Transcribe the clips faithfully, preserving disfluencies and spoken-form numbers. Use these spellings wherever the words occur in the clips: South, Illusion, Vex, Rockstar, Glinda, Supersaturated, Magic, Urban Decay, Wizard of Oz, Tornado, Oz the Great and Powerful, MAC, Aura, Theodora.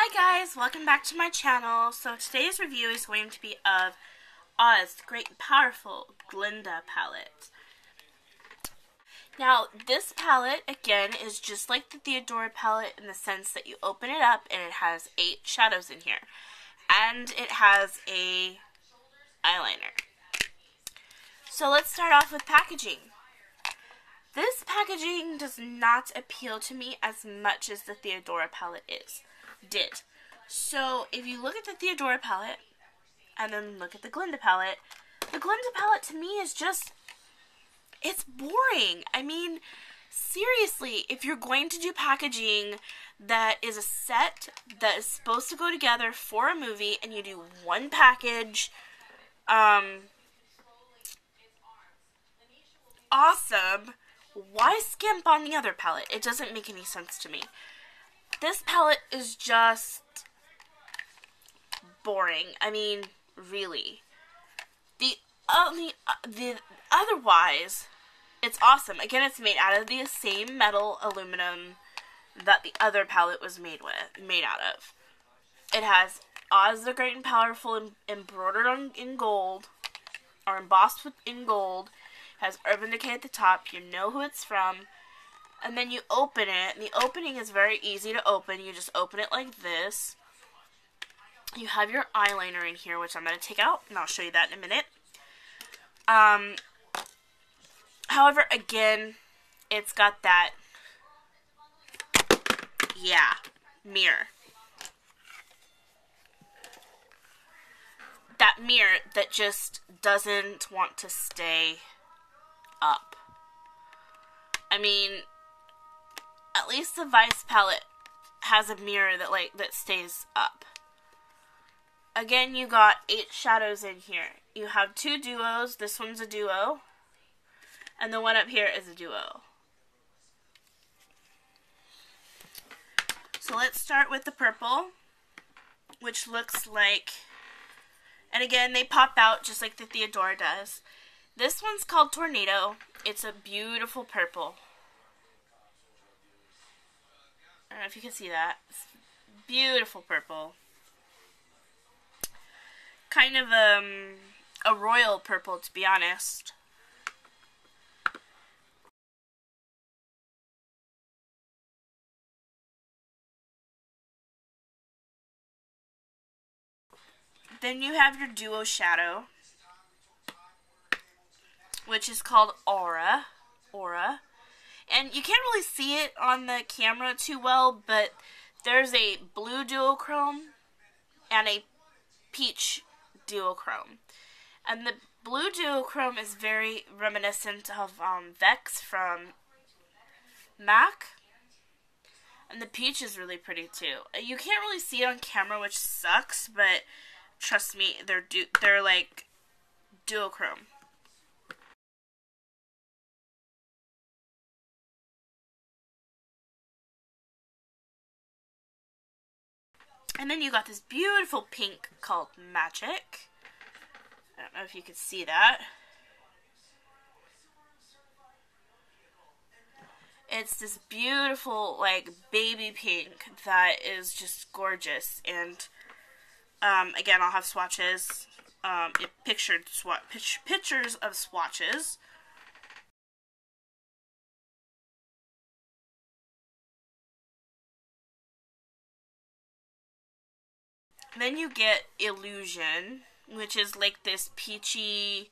Hi guys, welcome back to my channel. So today's review is going to be of Oz the Great and Powerful Glinda palette. Now this palette again is just like the Theodora palette in the sense that you open it up and it has eight shadows in here. And it has a eyeliner. So let's start off with packaging. This packaging does not appeal to me as much as the Theodora palette is. Did. So if you look at the Theodora palette and then look at the Glinda palette, the Glinda palette to me is just, it's boring. I mean, seriously, if you're going to do packaging that is a set that is supposed to go together for a movie and you do one package, um, awesome, why skimp on the other palette? It doesn't make any sense to me. This palette is just boring. I mean, really. The only, uh, the otherwise, it's awesome. Again, it's made out of the same metal aluminum that the other palette was made with, made out of. It has Oz the Great and Powerful em embroidered on, in gold, or embossed with, in gold. It has Urban Decay at the top. You know who it's from. And then you open it, and the opening is very easy to open. You just open it like this. You have your eyeliner in here, which I'm going to take out, and I'll show you that in a minute. Um, however, again, it's got that, yeah, mirror. That mirror that just doesn't want to stay up. I mean, at least the Vice palette has a mirror that like that stays up. Again, you got eight shadows in here. You have two duos. This one's a duo, and the one up here is a duo. So let's start with the purple, which looks like, and again, they pop out just like the Theodora does. This one's called Tornado. It's a beautiful purple. I don't know if you can see that. It's beautiful purple. Kind of um, a royal purple, to be honest. Then you have your duo shadow, which is called Aura, Aura, and you can't really see it on the camera too well, but there's a blue duochrome and a peach duochrome, and the blue duochrome is very reminiscent of um, Vex from M A C, and the peach is really pretty too. You can't really see it on camera, which sucks, but trust me, they're du they're like duochrome. And then you got this beautiful pink called Magic. I don't know if you can see that. It's this beautiful, like, baby pink that is just gorgeous. And, um, again, I'll have swatches. Um, it pictured swat pictures of swatches. Then you get Illusion, which is like this peachy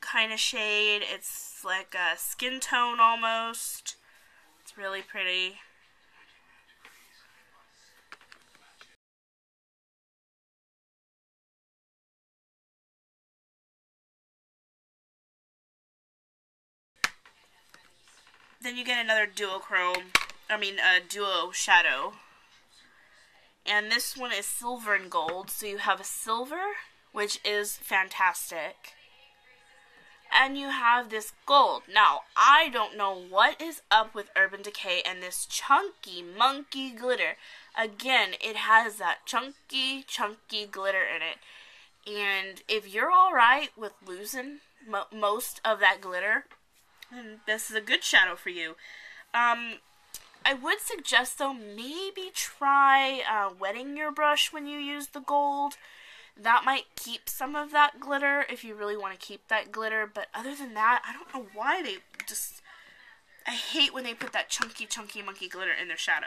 kind of shade. It's like a skin tone almost. It's really pretty. Then you get another duochrome, I mean a duo shadow. And this one is silver and gold, so you have a silver, which is fantastic. And you have this gold. Now, I don't know what is up with Urban Decay and this chunky monkey glitter. Again, it has that chunky, chunky glitter in it. And if you're alright with losing mo most of that glitter, then this is a good shadow for you. Um, I would suggest, though, maybe try uh, wetting your brush when you use the gold. That might keep some of that glitter if you really want to keep that glitter. But other than that, I don't know why they just... I hate when they put that chunky, chunky monkey glitter in their shadow.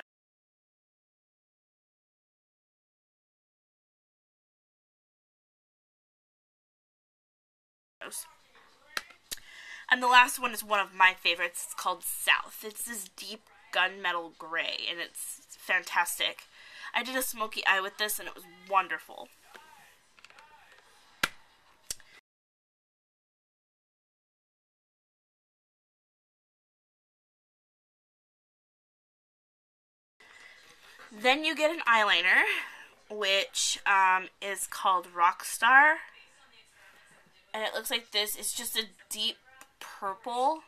And the last one is one of my favorites. It's called South. It's this deep gunmetal gray, and it's fantastic. I did a smoky eye with this, and it was wonderful. Then you get an eyeliner, which um, is called Rockstar. And it looks like this. It's just a deep purple.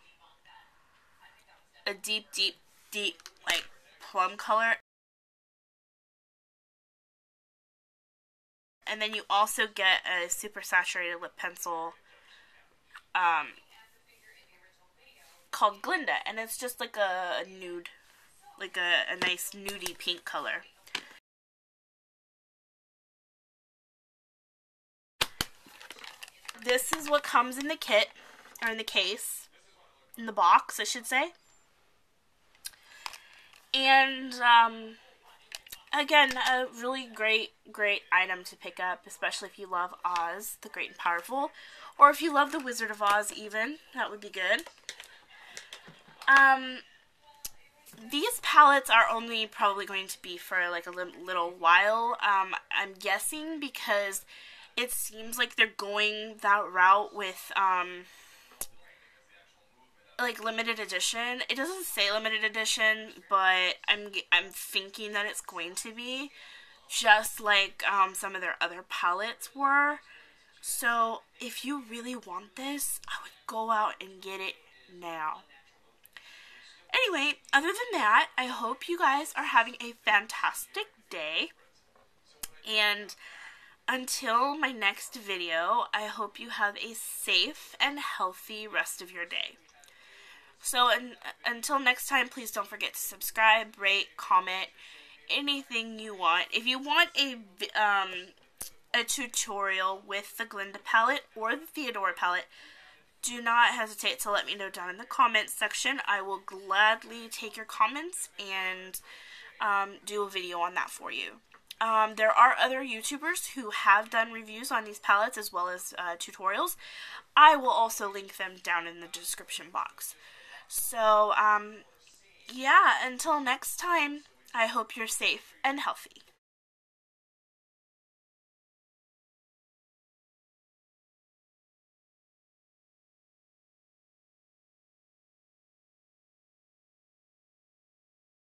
A deep, deep, deep, like, plum color. And then you also get a super saturated lip pencil um, called Glinda. And it's just like a, a nude, like a, a nice nudie pink color. This is what comes in the kit, or in the case, in the box, I should say. And, um, again, a really great, great item to pick up, especially if you love Oz the Great and Powerful, or if you love the Wizard of Oz even, that would be good. Um, these palettes are only probably going to be for, like, a little while, um, I'm guessing, because... it seems like they're going that route with, um, like, limited edition. It doesn't say limited edition, but I'm, I'm thinking that it's going to be, just like, um, some of their other palettes were. So, if you really want this, I would go out and get it now. Anyway, other than that, I hope you guys are having a fantastic day, and... until my next video, I hope you have a safe and healthy rest of your day. So un until next time, please don't forget to subscribe, rate, comment, anything you want. If you want a, um, a tutorial with the Glinda palette or the Theodora palette, do not hesitate to let me know down in the comments section. I will gladly take your comments and um, do a video on that for you. Um, there are other YouTubers who have done reviews on these palettes as well as uh, tutorials. I will also link them down in the description box. So, um, yeah, until next time, I hope you're safe and healthy.